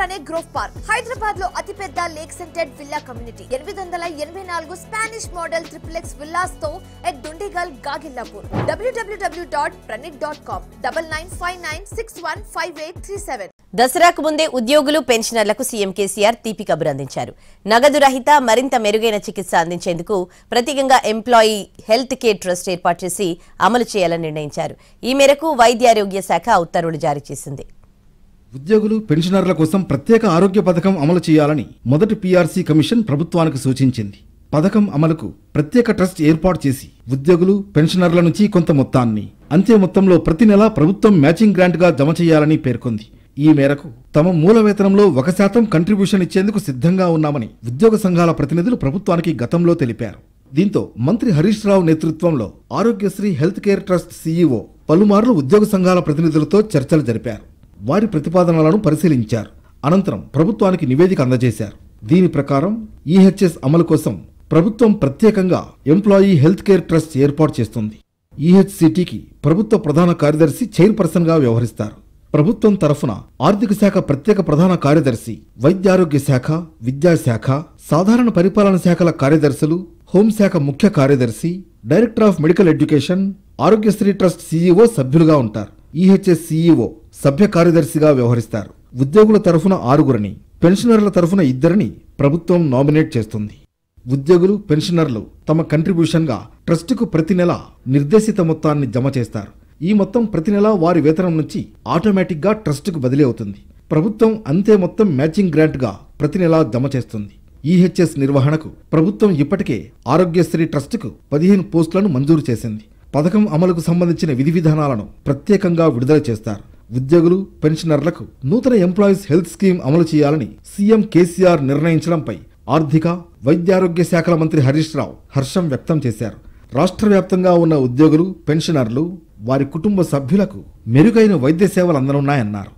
రాగానే grove park Hyderabad లో అతిపెద్ద lake scented villa community 884 Spanish model triplex villas తో ఎట్ దుండిగల్ గాగిల్లాపూర్ www.pranit.com 9959615837 దసరాకు ముందే ఉద్యోగులు పెన్షనర్లకు సీఎం కేసీఆర్ తీపి కబురు అందించారు. నగదు రహిత మరింత మెరుగైన చికిత్స అందించేందుకు ప్రతిగంగా ఎంప్లాయీ హెల్త్ కేర్ ట్రస్ట్ ఏర్పాటు చేసి అమలు చేయాలని నిర్ణయించారు. ఈ మేరకు వైద్య ఆరోగ్య శాఖ ఉత్తర్వులు జారీ చేసింది. ఉద్యోగులు పెన్షనర్ల కోసం ప్రత్యేక ఆరోగ్య పథకం అమలు చేయాలని మొదటి పీఆర్సీ కమిషన్ ప్రభుత్వానికి సూచించింది. పథకం అమలుకు ప్రత్యేక ట్రస్ట్ ఏర్పాటు చేసి ఉద్యోగులు పెన్షనర్ల నుంచి కొంత మొత్తాన్ని అంతే మొత్తంలో ప్రతి నెలా ప్రభుత్వం మ్యాచింగ్ గ్రాంట్గా జమ చేయాలని పేర్కొంది. ఈ మేరకు తమ మూల వేతనంలో 1% కంట్రిబ్యూషన్ ఇచ్చేందుకు సిద్ధంగా ఉన్నామని ఉద్యోగ సంఘాల ప్రతినిధులు ప్రభుత్వానికి గతంలో తెలిపారు. దీంతో మంత్రి హరీష్ రావు నేతృత్వంలో Aarogyasri health care trust CEO పలుమార్లు ఉద్యోగ సంఘాల ప్రతినిధులతో చర్చలు జరిపారు. వారి ప్రతిపాదనలను పరిశీలించారు. అనంతరం ప్రభుత్వానికి నివేదిక అందజేశారు. దీని ప్రకారం ఈహెచ్ఎస్ అమలు కోసం ప్రభుత్వం ప్రత్యేకంగా ఎంప్లాయీ హెల్త్ కేర్ ట్రస్ట్ ఏర్పాటు చేస్తుంది. ఈహెచ్సిటీకి ప్రభుత్వ ప్రధాన కార్యదర్శి చైర్పర్సన్గా వ్యవహరిస్తారు. ప్రభుత్వం తరఫున ఆర్థిక శాఖ ప్రత్యేక ప్రధాన కార్యదర్శి, వైద్యారోగ్య శాఖ, విద్యాశాఖ, సాధారణ పరిపాలన శాఖల కార్యదర్శులు, హోంశాఖ ముఖ్య కార్యదర్శి, director of medical education, Aarogyasri trust CEO సభ్యులుగా ఉంటారు. ఈహెచ్ఎస్ సీఈఓ సభ్య కార్యదర్శిగా వ్యవహరిస్తారు. ఉద్యోగుల తరఫున 6 పెన్షనర్ల తరఫున 2 ప్రభుత్వం నామినేట్ చేస్తుంది. ఉద్యోగులు పెన్షనర్లు తమ కంట్రిబ్యూషన్గా ట్రస్టుకు ప్రతి నెల నిర్దేశిత మొత్తాన్ని జమ చేస్తారు. ఈ మొత్తం ప్రతి నెల వారి వేతనం నుంచి ఆటోమేటిక్గా ట్రస్టుకు బదిలీ అవుతుంది. ప్రభుత్వం అంతే మొత్తం మ్యాచింగ్ గ్రాంట్గా ప్రతి నెల జమ చేస్తుంది. ఈహెచ్ఎస్ నిర్వహణకు ప్రభుత్వం ఇప్పటికే ఆరోగ్యశ్రీ ట్రస్టుకు 15 పోస్టులను మంజూరు చేసింది. పథకం అమలుకు సంబంధించిన విధి విధానాలను ప్రత్యేకంగా విడుదల చేస్తారు. ఉద్యోగులు పెన్షనర్లకు నూతన ఎంప్లాయీస్ హెల్త్ స్కీమ్ అమలు చేయాలని సీఎం కేసీఆర్ నిర్ణయించడంపై ఆర్థిక, వైద్యారోగ్య శాఖల మంత్రి హరీష్ రావు హర్షం వ్యక్తం చేశారు. రాష్ట్ర వ్యాప్తంగా ఉన్న ఉద్యోగులు, పెన్షనర్లు, వారి కుటుంబ సభ్యులకు మెరుగైన వైద్య సేవలు అందనున్నాయన్నారు.